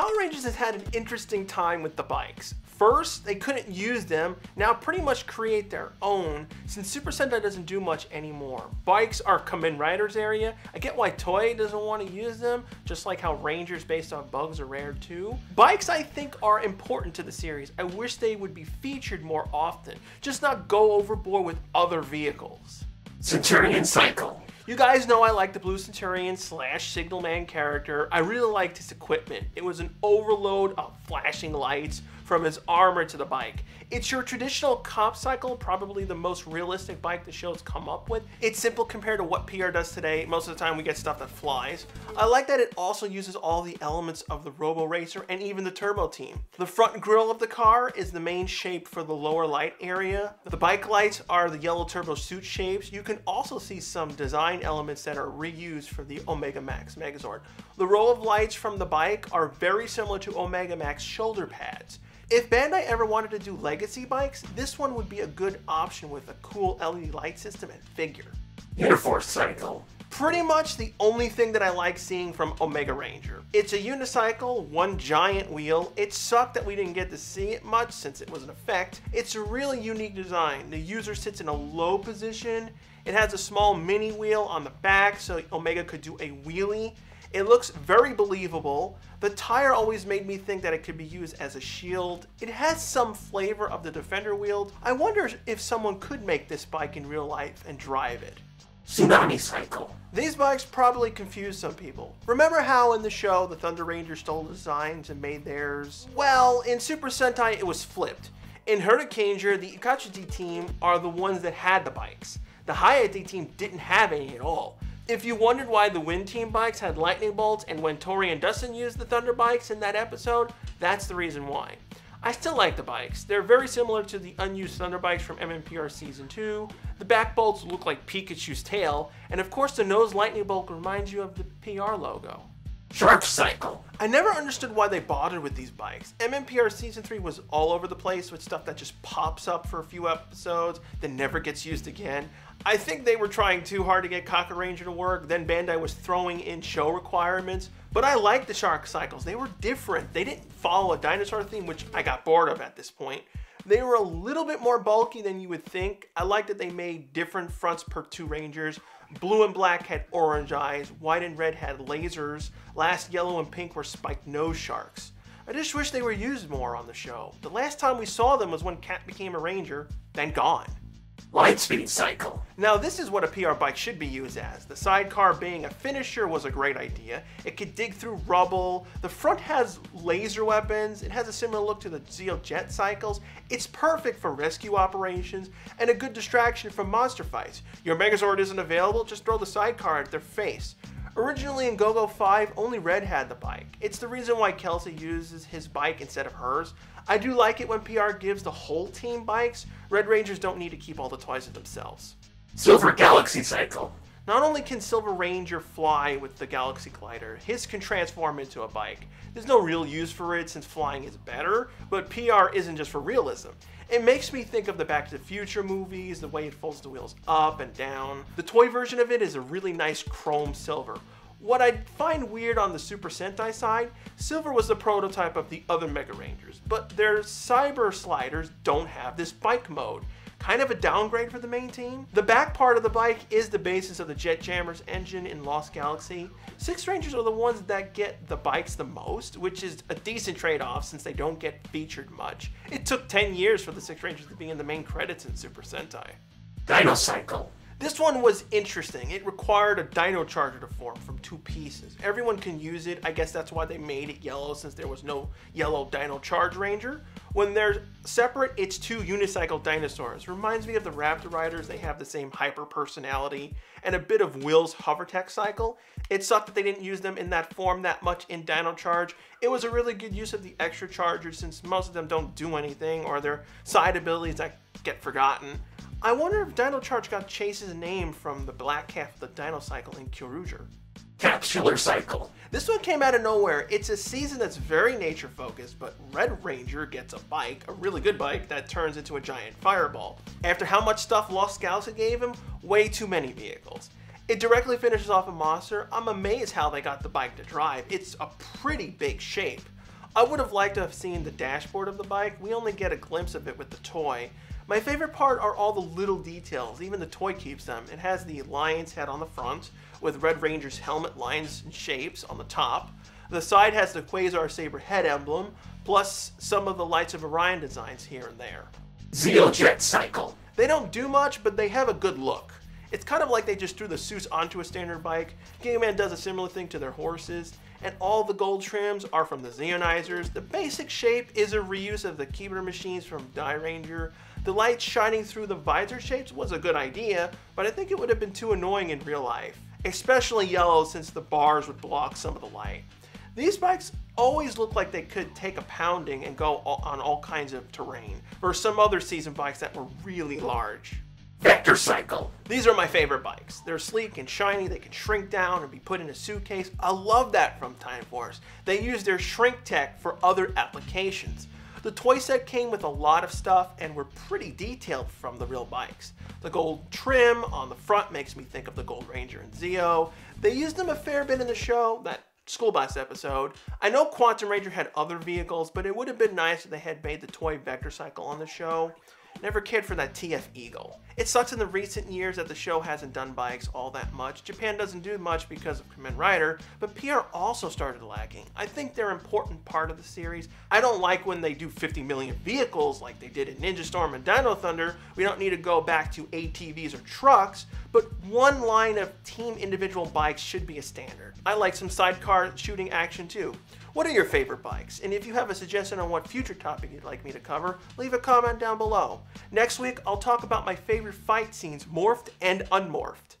Power Rangers has had an interesting time with the bikes. First, they couldn't use them, now pretty much create their own, since Super Sentai doesn't do much anymore. Bikes are Kamen Rider's area. I get why Toei doesn't want to use them, just like how Rangers based on bugs are rare too. Bikes, I think, are important to the series. I wish they would be featured more often, just not go overboard with other vehicles. Centurion Cycle. You guys know I like the Blue Centurion / Signalman character. I really liked his equipment. It was an overload of flashing lights from his armor to the bike. It's your traditional cop cycle, probably the most realistic bike the show's come up with. It's simple compared to what PR does today. Most of the time we get stuff that flies. I like that it also uses all the elements of the Robo Racer and even the Turbo Team. The front grille of the car is the main shape for the lower light area. The bike lights are the yellow turbo suit shapes. You can also see some design elements that are reused for the Omega Max Megazord. The row of lights from the bike are very similar to Omega Max shoulder pads. If Bandai ever wanted to do legacy bikes, this one would be a good option with a cool LED light system and figure. Uniforce Cycle. Pretty much the only thing that I like seeing from Omega Ranger. It's a unicycle, one giant wheel. It sucked that we didn't get to see it much since it was an effect. It's a really unique design. The user sits in a low position. It has a small mini wheel on the back so Omega could do a wheelie. It looks very believable. The tire always made me think that it could be used as a shield. It has some flavor of the Defender Wheel. I wonder if someone could make this bike in real life and drive it. Tsunami Cycle. These bikes probably confuse some people. Remember how in the show the Thunder Rangers stole designs and made theirs? Well, in Super Sentai it was flipped. In Hurricaneger, the Ikachuti team are the ones that had the bikes. The Hayate team didn't have any at all. If you wondered why the Wind Team bikes had lightning bolts and when Tori and Dustin used the Thunder bikes in that episode, that's the reason why. I still like the bikes. They're very similar to the unused Thunder bikes from MMPR Season 2. The back bolts look like Pikachu's tail, and of course the nose lightning bolt reminds you of the PR logo. Shark Cycle. I never understood why they bothered with these bikes. MMPR Season 3 was all over the place with stuff that just pops up for a few episodes, then never gets used again. I think they were trying too hard to get Kakuranger to work, then Bandai was throwing in show requirements. But I liked the Shark Cycles. They were different. They didn't follow a dinosaur theme, which I got bored of at this point. They were a little bit more bulky than you would think. I liked that they made different fronts per two Rangers. Blue and black had orange eyes, white and red had lasers, last yellow and pink were spiked nose sharks. I just wish they were used more on the show. The last time we saw them was when Cat became a ranger, then gone. Lightspeed Cycle. Now this is what a PR bike should be used as. The sidecar being a finisher was a great idea. It could dig through rubble. The front has laser weapons. It has a similar look to the Jet cycles. It's perfect for rescue operations and a good distraction from monster fights. Your Megazord isn't available, just throw the sidecar at their face. Originally in Gogo 5, only Red had the bike. It's the reason why Kelsey uses his bike instead of hers. I do like it when PR gives the whole team bikes. Red Rangers don't need to keep all the toys to themselves. Silver Galaxy Cycle. Not only can Silver Ranger fly with the Galaxy Glider, his can transform into a bike. There's no real use for it since flying is better, but PR isn't just for realism. It makes me think of the Back to the Future movies, the way it folds the wheels up and down. The toy version of it is a really nice chrome silver. What I find weird on the Super Sentai side, Silver was the prototype of the other Mega Rangers, but their Cyber Sliders don't have this bike mode. Kind of a downgrade for the main team. The back part of the bike is the basis of the Jet Jammers engine in Lost Galaxy. Six Rangers are the ones that get the bikes the most, which is a decent trade-off since they don't get featured much. It took 10 years for the Six Rangers to be in the main credits in Super Sentai. Dino Cycle. This one was interesting. It required a dino charger to form from two pieces. Everyone can use it. I guess that's why they made it yellow since there was no yellow dino charge ranger. When they're separate, it's two unicycle dinosaurs. Reminds me of the Raptor Riders. They have the same hyper personality and a bit of Will's HoverTech cycle. It sucked that they didn't use them in that form that much in Dino Charge. It was a really good use of the extra chargers since most of them don't do anything or their side abilities that get forgotten. I wonder if Dino Charge got Chase's name from the black half of the Dino Cycle in Kyuruger. Capsular Cycle. This one came out of nowhere. It's a season that's very nature focused, but Red Ranger gets a bike, a really good bike, that turns into a giant fireball. After how much stuff Lost Galaxy gave him, way too many vehicles. It directly finishes off a monster. I'm amazed how they got the bike to drive. It's a pretty big shape. I would have liked to have seen the dashboard of the bike. We only get a glimpse of it with the toy. My favorite part are all the little details, even the toy keeps them. It has the lion's head on the front, with Red Ranger's helmet lines and shapes on the top. The side has the Quasar Saber head emblem, plus some of the Lights of Orion designs here and there. Zeo Jet Cycle. They don't do much, but they have a good look. It's kind of like they just threw the suits onto a standard bike. Game Man does a similar thing to their horses, and all the gold trims are from the Xeonizers. The basic shape is a reuse of the Keebler machines from Die Ranger. The lights shining through the visor shapes was a good idea, but I think it would have been too annoying in real life, especially yellow since the bars would block some of the light. These bikes always look like they could take a pounding and go on all kinds of terrain, versus some other season bikes that were really large. Vector Cycle. These are my favorite bikes. They're sleek and shiny, they can shrink down and be put in a suitcase. I love that from Time Force. They use their shrink tech for other applications. The toy set came with a lot of stuff and were pretty detailed from the real bikes. The gold trim on the front makes me think of the Gold Ranger and Zeo. They used them a fair bit in the show, that school bus episode. I know Quantum Ranger had other vehicles, but it would have been nice if they had made the toy Vector Cycle on the show. Never cared for that TF Eagle. It sucks in the recent years that the show hasn't done bikes all that much. Japan doesn't do much because of Kamen Rider, but PR also started lacking. I think they're an important part of the series. I don't like when they do 50 million vehicles like they did in Ninja Storm and Dino Thunder. We don't need to go back to ATVs or trucks, but one line of team individual bikes should be a standard. I like some sidecar shooting action too. What are your favorite bikes? And if you have a suggestion on what future topic you'd like me to cover, leave a comment down below. Next week, I'll talk about my favorite fight scenes, morphed and unmorphed.